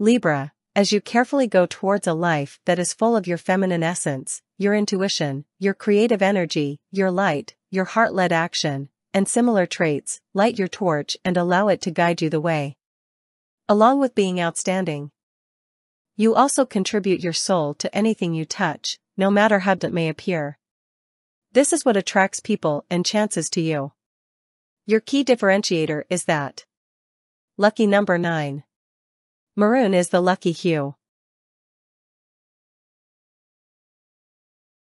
Libra, as you carefully go towards a life that is full of your feminine essence, your intuition, your creative energy, your light, your heart-led action, and similar traits, light your torch and allow it to guide you the way. Along with being outstanding, you also contribute your soul to anything you touch, no matter how it may appear. This is what attracts people and chances to you. Your key differentiator is that. Lucky number 9. Maroon is the lucky hue.